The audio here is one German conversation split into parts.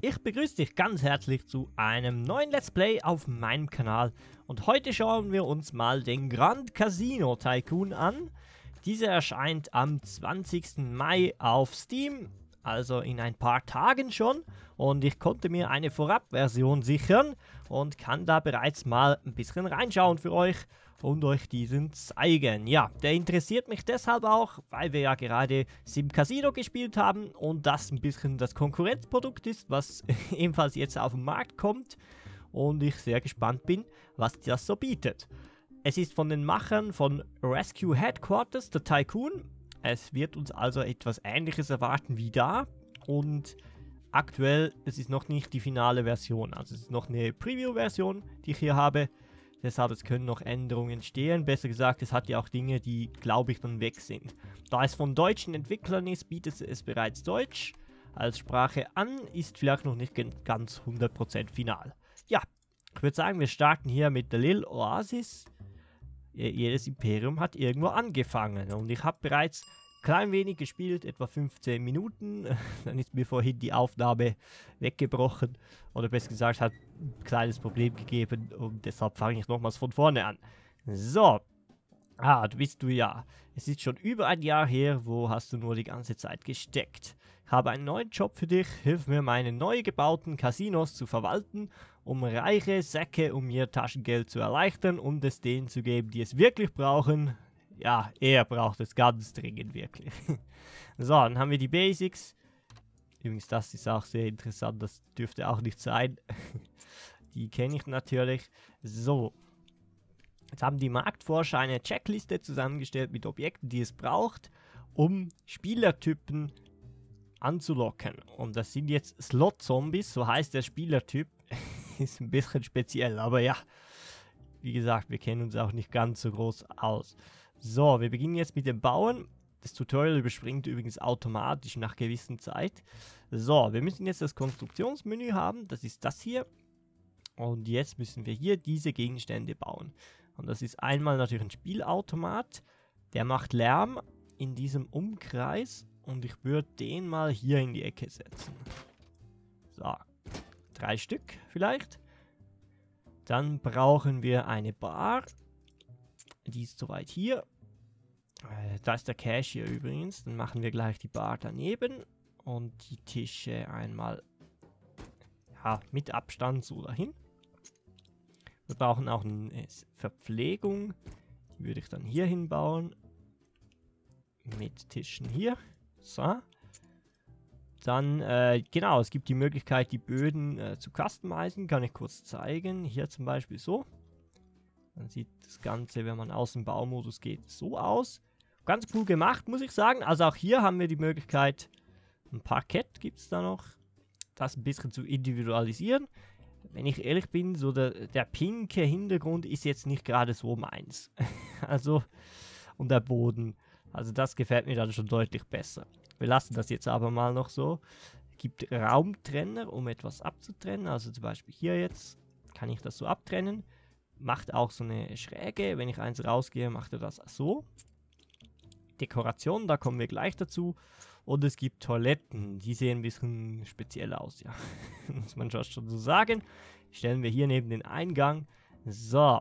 Ich begrüße dich ganz herzlich zu einem neuen Let's Play auf meinem Kanal und heute schauen wir uns mal den Grand Casino Tycoon an. Dieser erscheint am 20. Mai auf Steam, also in ein paar Tagen schon, und ich konnte mir eine Vorabversion sichern und kann da bereits mal ein bisschen reinschauen für euch und euch diesen zeigen. Ja, der interessiert mich deshalb auch, weil wir ja gerade Sim Casino gespielt haben und das ein bisschen das Konkurrenzprodukt ist, was ebenfalls jetzt auf den Markt kommt und ich sehr gespannt bin, was das so bietet. Es ist von den Machern von Rescue Headquarters, der Tycoon. Es wird uns also etwas Ähnliches erwarten wie da und aktuell, es ist noch nicht die finale Version, also es ist noch eine Preview-Version, die ich hier habe. Deshalb, es können noch Änderungen entstehen. Besser gesagt, es hat ja auch Dinge, die, glaube ich, dann weg sind. Da es von deutschen Entwicklern ist, bietet es bereits Deutsch als Sprache an. Ist vielleicht noch nicht ganz 100% final. Ja, ich würde sagen, wir starten hier mit der Lil Oasis. Jedes Imperium hat irgendwo angefangen. Und ich habe bereits klein wenig gespielt, etwa 15 Minuten. Dann ist mir vorhin die Aufnahme weggebrochen. Oder besser gesagt, hat ein kleines Problem gegeben und deshalb fange ich nochmals von vorne an. So. Ah, du ja. Es ist schon über ein Jahr her, wo hast du nur die ganze Zeit gesteckt. Ich habe einen neuen Job für dich. Hilf mir, meine neu gebauten Casinos zu verwalten, um reiche Säcke, um ihr Taschengeld zu erleichtern und es denen zu geben, die es wirklich brauchen. Ja, er braucht es ganz dringend, wirklich. So, dann haben wir die Basics. Übrigens, das ist auch sehr interessant, das dürfte auch nicht sein. Die kenne ich natürlich. So, jetzt haben die Marktforscher eine Checkliste zusammengestellt mit Objekten, die es braucht, um Spielertypen anzulocken. Und das sind jetzt Slot-Zombies, so heißt der Spielertyp. Ist ein bisschen speziell, aber ja. Wie gesagt, wir kennen uns auch nicht ganz so groß aus. So, wir beginnen jetzt mit dem Bauen. Das Tutorial überspringt übrigens automatisch nach gewissen Zeit. So, wir müssen jetzt das Konstruktionsmenü haben. Das ist das hier. Und jetzt müssen wir hier diese Gegenstände bauen. Und das ist einmal natürlich ein Spielautomat. Der macht Lärm in diesem Umkreis. Und ich würde den mal hier in die Ecke setzen. So, 3 Stück vielleicht. Dann brauchen wir eine Bar. Die ist soweit hier. Da ist der Cash hier übrigens. Dann machen wir gleich die Bar daneben. Und die Tische einmal ja, mit Abstand so dahin. Wir brauchen auch eine Verpflegung. Die würde ich dann hier hinbauen. Mit Tischen hier. So. Dann, genau, es gibt die Möglichkeit, die Böden zu customizen. Kann ich kurz zeigen. Hier zum Beispiel so. Dann sieht das Ganze, wenn man aus dem Baumodus geht, so aus. Ganz cool gemacht, muss ich sagen. Also auch hier haben wir die Möglichkeit, ein Parkett gibt es da noch, das ein bisschen zu individualisieren. Wenn ich ehrlich bin, so der pinke Hintergrund ist jetzt nicht gerade so meins. Also, und der Boden. Also das gefällt mir dann schon deutlich besser. Wir lassen das jetzt aber mal noch so. Es gibt Raumtrenner, um etwas abzutrennen. Also zum Beispiel hier jetzt kann ich das so abtrennen. Macht auch so eine Schräge. Wenn ich eins rausgehe, macht er das so. Dekoration, da kommen wir gleich dazu. Und es gibt Toiletten. Die sehen ein bisschen speziell aus, ja. Muss man schon so sagen. Stellen wir hier neben den Eingang. So.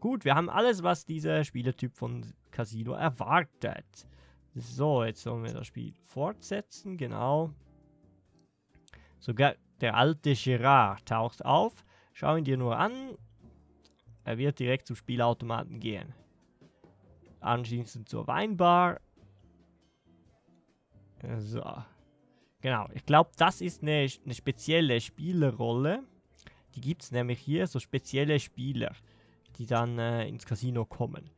Gut, wir haben alles, was dieser Spielertyp von Casino erwartet. So, jetzt sollen wir das Spiel fortsetzen. Genau. Sogar der alte Gerard taucht auf. Schau ihn dir nur an. Er wird direkt zum Spielautomaten gehen. Anschließend zur Weinbar. So. Genau. Ich glaube, das ist eine spezielle Spielerrolle. Die gibt es nämlich hier. So spezielle Spieler, die dann ins Casino kommen.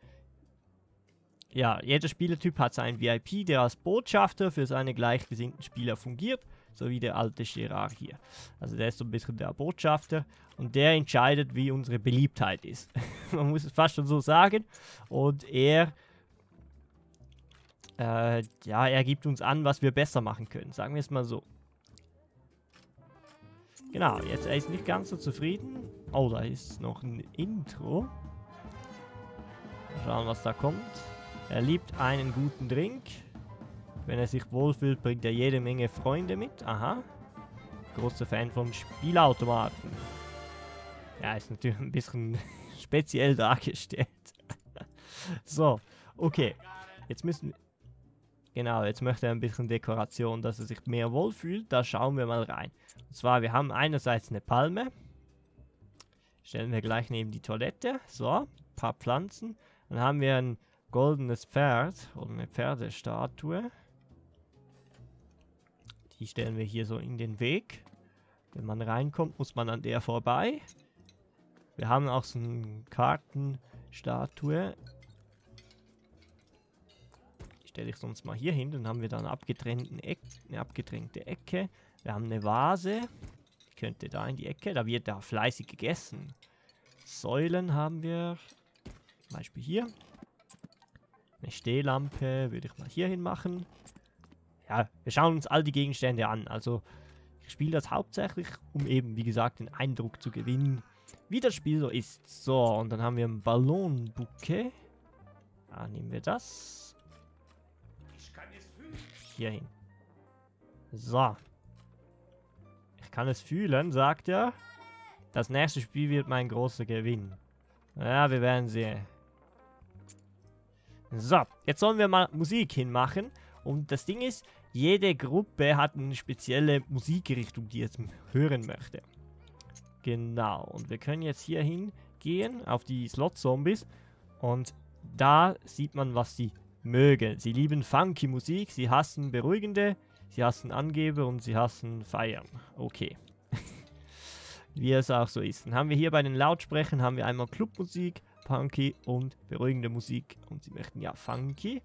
Ja, jeder Spielertyp hat seinen VIP, der als Botschafter für seine gleichgesinnten Spieler fungiert. So wie der alte Gerard hier. Also der ist so ein bisschen der Botschafter und der entscheidet, wie unsere Beliebtheit ist. Man muss es fast schon so sagen. Und er gibt uns an, was wir besser machen können. Sagen wir es mal so. Genau, jetzt er ist nicht ganz so zufrieden. Oh, da ist noch ein Intro. Mal schauen, was da kommt. Er liebt einen guten Drink. Wenn er sich wohlfühlt, bringt er jede Menge Freunde mit. Aha. großer Fan von Spielautomaten. Ja, ist natürlich ein bisschen speziell dargestellt. So, okay. Jetzt müssen... Genau, jetzt möchte er ein bisschen Dekoration, dass er sich mehr wohlfühlt. Da schauen wir mal rein. Und zwar, wir haben einerseits eine Palme. Stellen wir gleich neben die Toilette. So, ein paar Pflanzen. Dann haben wir ein goldenes Pferd oder eine Pferdestatue. Die stellen wir hier so in den Weg. Wenn man reinkommt, muss man an der vorbei. Wir haben auch so eine Kartenstatue. Die stelle ich sonst mal hier hin. Dann haben wir da eine abgetrennte Ecke. Wir haben eine Vase. Die könnte da in die Ecke. Da wird da fleißig gegessen. Säulen haben wir. Zum Beispiel hier. Eine Stehlampe würde ich mal hier hin machen. Ja, wir schauen uns all die Gegenstände an. Also ich spiele das hauptsächlich, um eben, wie gesagt, den Eindruck zu gewinnen, wie das Spiel so ist. So, und dann haben wir ein Ballonbouquet. Da nehmen wir das. Hier hin. So. Ich kann es fühlen, sagt er. Das nächste Spiel wird mein großer Gewinn. Ja, wir werden sehen. So, jetzt sollen wir mal Musik hinmachen. Und das Ding ist, jede Gruppe hat eine spezielle Musikrichtung, die es hören möchte. Genau, und wir können jetzt hier hingehen, auf die Slot-Zombies. Und da sieht man, was sie mögen. Sie lieben funky Musik, sie hassen beruhigende, sie hassen Angeber und sie hassen Feiern. Okay. Wie es auch so ist. Dann haben wir hier bei den Lautsprechern, haben wir einmal Clubmusik, funky und beruhigende Musik. Und sie möchten ja funky.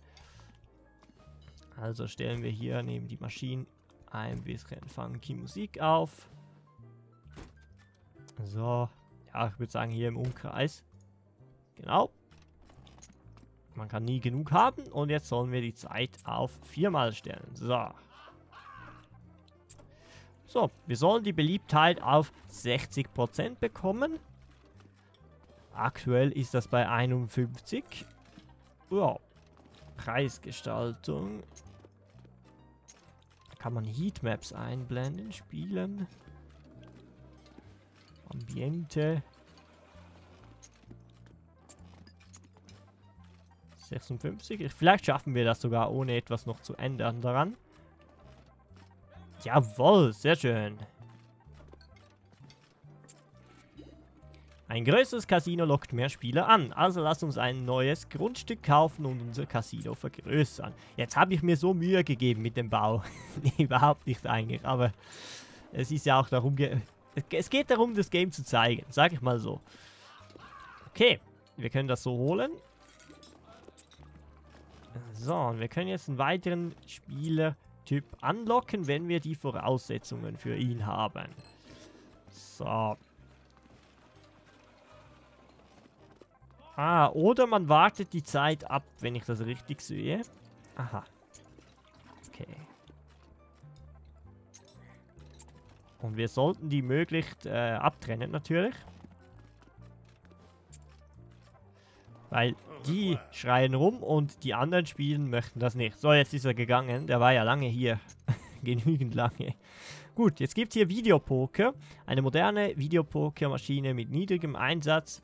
Also stellen wir hier neben die Maschinen ein bisschen funky Musik auf. So, ja, ich würde sagen hier im Umkreis. Genau. Man kann nie genug haben. Und jetzt sollen wir die Zeit auf 4-mal stellen. So. So, wir sollen die Beliebtheit auf 60% bekommen. Aktuell ist das bei 51. Ja. Preisgestaltung. Da kann man Heatmaps einblenden, spielen. Ambiente. 56. Vielleicht schaffen wir das sogar, ohne etwas noch zu ändern daran. Jawohl, sehr schön. Ein größeres Casino lockt mehr Spieler an. Also lasst uns ein neues Grundstück kaufen und unser Casino vergrößern. Jetzt habe ich mir so Mühe gegeben mit dem Bau. Nee, überhaupt nicht eigentlich. Aber es ist ja auch darum... Es geht darum, das Game zu zeigen. Sag ich mal so. Okay. Wir können das so holen. So, und wir können jetzt einen weiteren Spielertyp anlocken, wenn wir die Voraussetzungen für ihn haben. So. Ah, oder man wartet die Zeit ab, wenn ich das richtig sehe. Aha. Okay. Und wir sollten die möglichst abtrennen, natürlich. Weil die schreien rum und die anderen spielen möchten das nicht. So, jetzt ist er gegangen. Der war ja lange hier. Genügend lange. Gut, jetzt gibt es hier Videopoker. Eine moderne Videopokermaschine mit niedrigem Einsatz.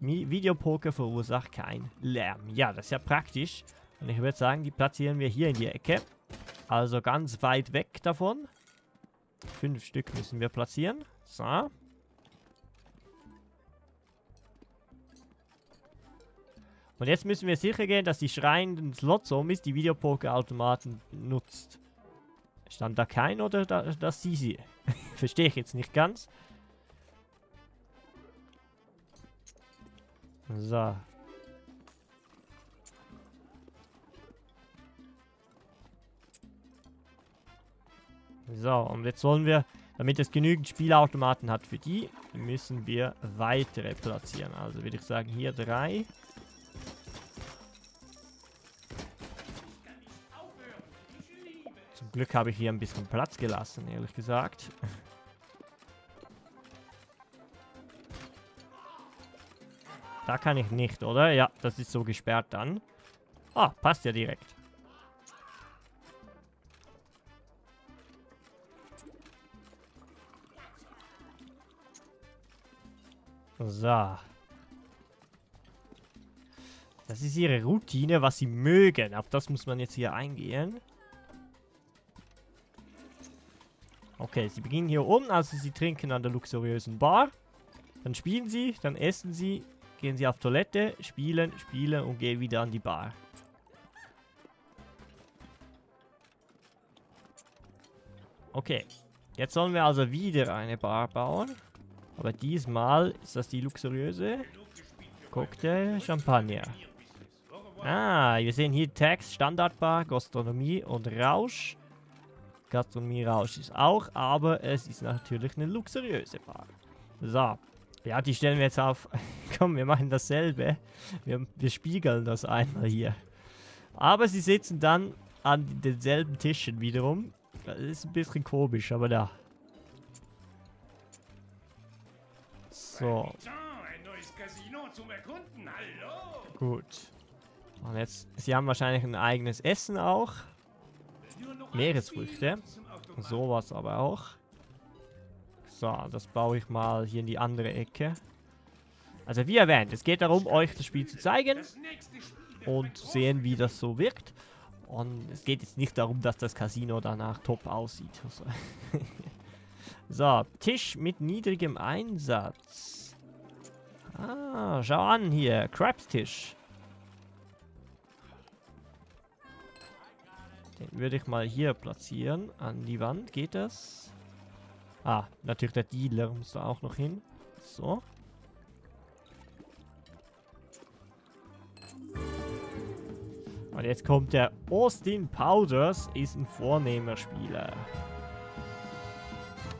Videopoker verursacht keinen Lärm. Ja, das ist ja praktisch. Und ich würde sagen, die platzieren wir hier in die Ecke. Also ganz weit weg davon. 5 Stück müssen wir platzieren. So. Und jetzt müssen wir sicher gehen, dass die schreienden Slot-Zombies die Videopoker-Automaten nutzt. Stand da kein oder das sie? Verstehe ich jetzt nicht ganz. So. So, und jetzt sollen wir, damit es genügend Spielautomaten hat für die, müssen wir weitere platzieren. Also würde ich sagen, hier 3. Zum Glück habe ich hier ein bisschen Platz gelassen, ehrlich gesagt. Da kann ich nicht, oder? Ja, das ist so gesperrt dann. Ah, passt ja direkt. So. Das ist ihre Routine, was sie mögen. Auf das muss man jetzt hier eingehen. Okay, sie beginnen hier oben. Also sie trinken an der luxuriösen Bar. Dann spielen sie, dann essen sie, gehen sie auf Toilette, spielen, spielen und gehen wieder an die Bar. Okay, jetzt sollen wir also wieder eine Bar bauen. Aber diesmal ist das die luxuriöse Cocktail Champagner. Ah, wir sehen hier Tags, Standardbar, Gastronomie und Rausch. Gastronomie Rausch ist auch, aber es ist natürlich eine luxuriöse Bar. So, ja, die stellen wir jetzt auf. Komm, wir machen dasselbe. Wir spiegeln das einmal hier. Aber sie sitzen dann an denselben Tischen wiederum. Das ist ein bisschen komisch, aber da. So. Ein neues Casino zum Erkunden. Hallo. Gut. Und jetzt, sie haben wahrscheinlich ein eigenes Essen auch. Meeresfrüchte. Sowas aber auch. So, das baue ich mal hier in die andere Ecke. Also wie erwähnt, es geht darum, euch das Spiel zu zeigen und zu sehen, wie das so wirkt. Und es geht jetzt nicht darum, dass das Casino danach top aussieht. So, Tisch mit niedrigem Einsatz. Ah, schau an hier, Crabstisch. Den würde ich mal hier platzieren, an die Wand, geht das? Ah, natürlich der Dealer muss da auch noch hin. So. Und jetzt kommt der Austin Powers, ist ein vornehmer Spieler.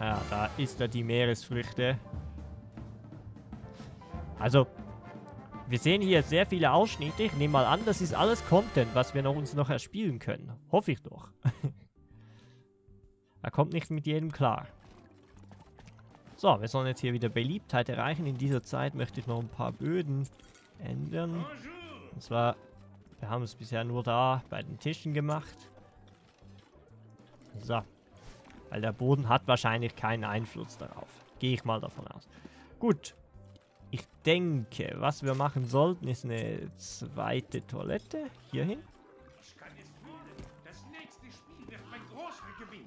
Ja, da isst er die Meeresfrüchte. Also, wir sehen hier sehr viele Ausschnitte. Ich nehme mal an, das ist alles Content, was wir uns noch erspielen können. Hoffe ich doch. Er kommt nicht mit jedem klar. So, wir sollen jetzt hier wieder Beliebtheit erreichen. In dieser Zeit möchte ich noch ein paar Böden ändern. Und zwar... wir haben es bisher nur da bei den Tischen gemacht. So. Weil der Boden hat wahrscheinlich keinen Einfluss darauf. Gehe ich mal davon aus. Gut. Ich denke, was wir machen sollten, ist eine zweite Toilette. Hierhin.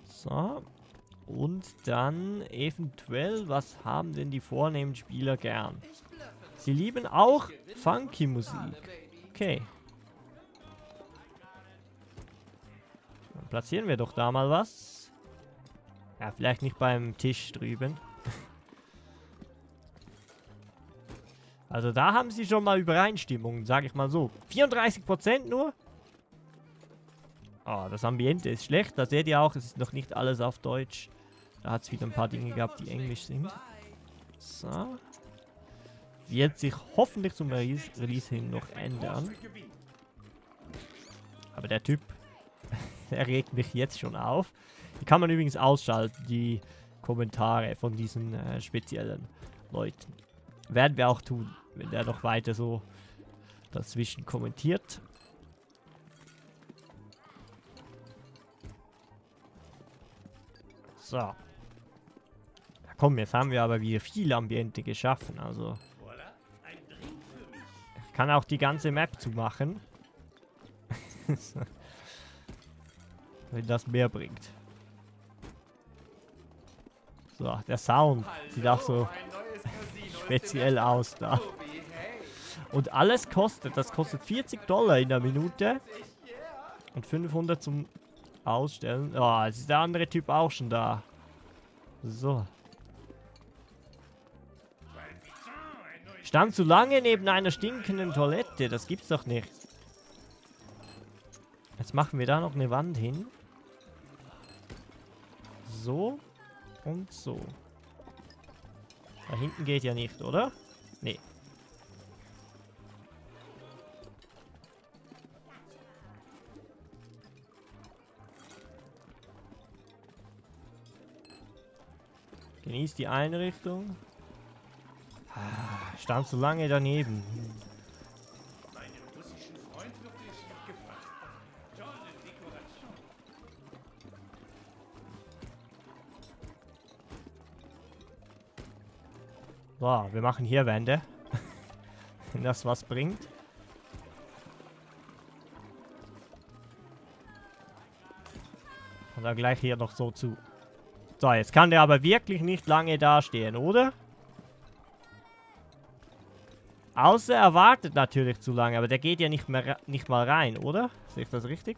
So. Und dann eventuell, was haben denn die vornehmen Spieler gern? Sie lieben auch funky Musik. Okay. Platzieren wir doch da mal was. Ja, vielleicht nicht beim Tisch drüben. Also da haben sie schon mal Übereinstimmungen, sage ich mal so. 34% nur. Oh, das Ambiente ist schlecht. Da seht ihr auch, es ist noch nicht alles auf Deutsch. Da hat es wieder ein paar Dinge gehabt, die Englisch sind. So. Wird sich hoffentlich zum Release hin noch ändern. Aber der Typ... er regt mich jetzt schon auf. Die kann man übrigens ausschalten, die Kommentare von diesen speziellen Leuten. Werden wir auch tun, wenn der noch weiter so dazwischen kommentiert. So. Ja, komm, jetzt haben wir aber wieder viel Ambiente geschaffen. Also, ich kann auch die ganze Map zumachen. Wenn das mehr bringt. So, der Sound sieht auch so speziell aus da. Und alles kostet, das kostet $40 in der Minute. Und 500 zum Ausstellen. Oh, jetzt ist der andere Typ auch schon da. So. Stand zu lange neben einer stinkenden Toilette, das gibt's doch nicht. Jetzt machen wir da noch eine Wand hin. So und so. Da hinten geht ja nicht, oder? Nee. Genießt die Einrichtung. Ah, stand so lange daneben. So, wir machen hier Wände. Wenn das was bringt. Und dann gleich hier noch so zu. So, jetzt kann der aber wirklich nicht lange dastehen, oder? Außer er wartet natürlich zu lange, aber der geht ja nicht mal rein, oder? Sehe ich das richtig?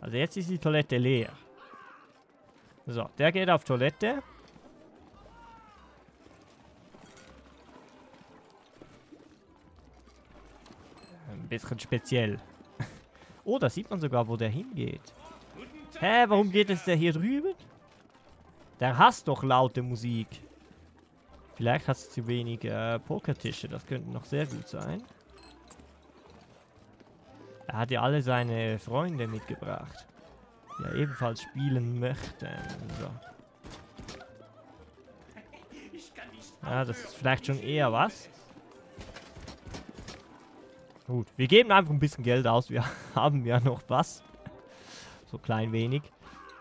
Also jetzt ist die Toilette leer. So, der geht auf Toilette. Ein bisschen speziell. Oh, da sieht man sogar, wo der hingeht. Hä, warum geht es der hier drüben? Der hasst doch laute Musik. Vielleicht hat es zu wenig Pokertische, das könnte noch sehr gut sein. Er hat ja alle seine Freunde mitgebracht, die er ebenfalls spielen möchten. So. Ja, das ist vielleicht schon eher was. Gut, wir geben einfach ein bisschen Geld aus, wir haben ja noch was. So klein wenig.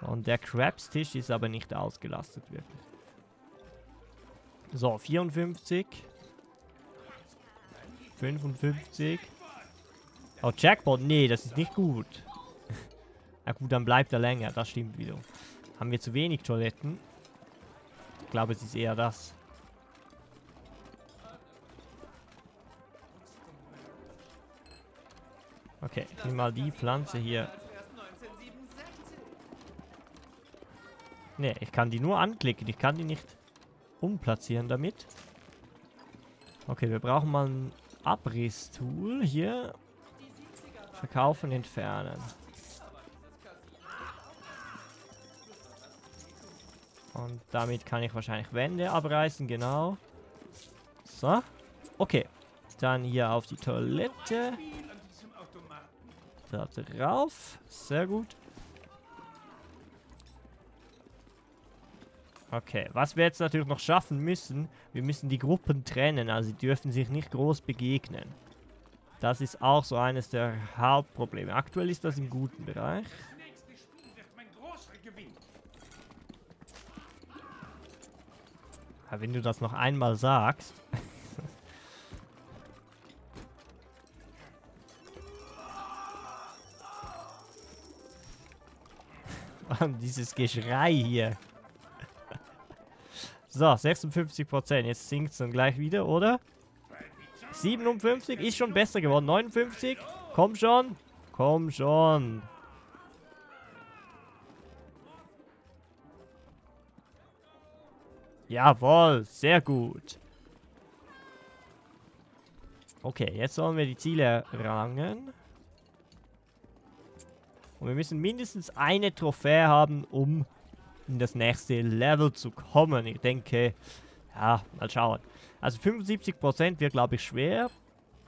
Und der Crabstisch ist aber nicht ausgelastet, wirklich. So, 54. 55. Oh, Jackpot, nee, das ist nicht gut. Na gut, dann bleibt er länger, das stimmt wieder. Haben wir zu wenig Toiletten? Ich glaube, es ist eher das. Okay, ich nehme mal die Pflanze hier. Ne, ich kann die nur anklicken. Ich kann die nicht umplatzieren damit. Okay, wir brauchen mal ein Abrisstool hier. Verkaufen, entfernen. Und damit kann ich wahrscheinlich Wände abreißen, genau. So. Okay, dann hier auf die Toilette. Da drauf. Sehr gut. Okay, was wir jetzt natürlich noch schaffen müssen, wir müssen die Gruppen trennen, also sie dürfen sich nicht groß begegnen. Das ist auch so eines der Hauptprobleme. Aktuell ist das im guten Bereich. Aber wenn du das noch einmal sagst... Dieses Geschrei hier. So, 56%. Jetzt sinkt es dann gleich wieder, oder? 57 ist schon besser geworden. 59. Komm schon. Komm schon. Jawohl. Sehr gut. Okay, jetzt sollen wir die Ziele rangen. Und wir müssen mindestens eine Trophäe haben, um in das nächste Level zu kommen. Ich denke, ja, mal schauen. Also 75% wird, glaube ich, schwer.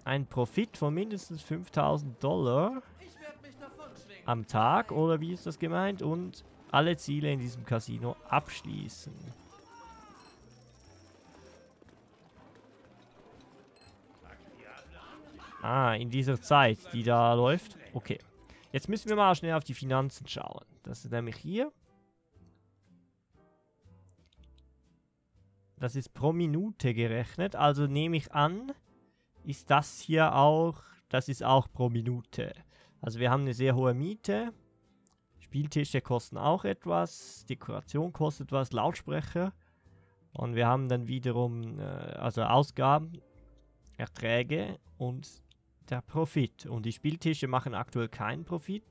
Ein Profit von mindestens $5000 am Tag, oder wie ist das gemeint? Und alle Ziele in diesem Casino abschließen. Ah, in dieser Zeit, die da läuft. Okay. Jetzt müssen wir mal schnell auf die Finanzen schauen. Das ist nämlich hier. Das ist pro Minute gerechnet. Also nehme ich an, ist das hier auch... Das ist auch pro Minute. Also wir haben eine sehr hohe Miete. Spieltische kosten auch etwas. Dekoration kostet was. Lautsprecher. Und wir haben dann wiederum... also Ausgaben, Erträge und... der Profit. Und die Spieltische machen aktuell keinen Profit.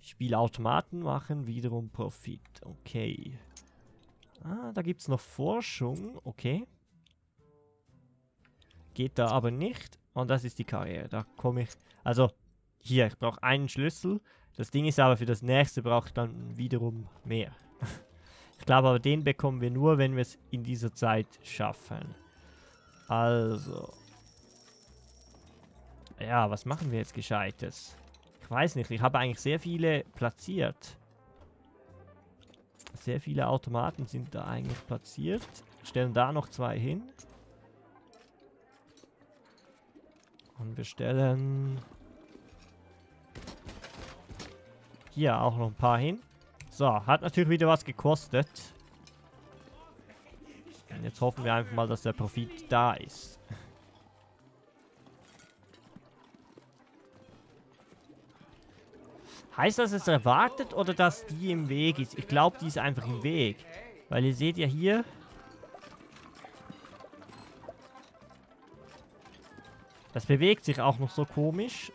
Spielautomaten machen wiederum Profit. Okay. Ah, da gibt es noch Forschung. Okay. Geht da aber nicht. Und das ist die Karriere. Da komme ich... Also, hier, ich brauche einen Schlüssel. Das Ding ist aber, für das nächste brauche ich dann wiederum mehr. Ich glaube aber, den bekommen wir nur, wenn wir es in dieser Zeit schaffen. Also... Ja, was machen wir jetzt Gescheites? Ich weiß nicht, ich habe eigentlich sehr viele platziert. Sehr viele Automaten sind da eigentlich platziert. Stellen da noch zwei hin. Und wir stellen... hier auch noch ein paar hin. So, hat natürlich wieder was gekostet. Und jetzt hoffen wir einfach mal, dass der Profit da ist. Heißt das, es erwartet oder dass die im Weg ist? Ich glaube, die ist einfach im Weg. Weil ihr seht ja hier... Das bewegt sich auch noch so komisch.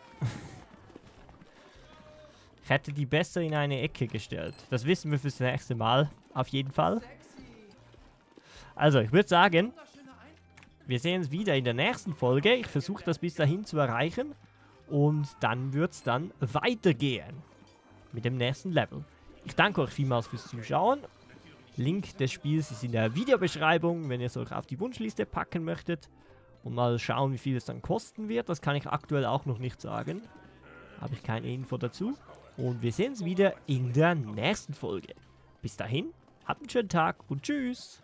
Ich hätte die besser in eine Ecke gestellt. Das wissen wir fürs nächste Mal. Auf jeden Fall. Also, ich würde sagen, wir sehen uns wieder in der nächsten Folge. Ich versuche das bis dahin zu erreichen. Und dann wird es dann weitergehen. Mit dem nächsten Level. Ich danke euch vielmals fürs Zuschauen. Link des Spiels ist in der Videobeschreibung, wenn ihr es euch auf die Wunschliste packen möchtet. Und mal schauen, wie viel es dann kosten wird. Das kann ich aktuell auch noch nicht sagen. Habe ich keine Info dazu. Und wir sehen uns wieder in der nächsten Folge. Bis dahin, habt einen schönen Tag und tschüss.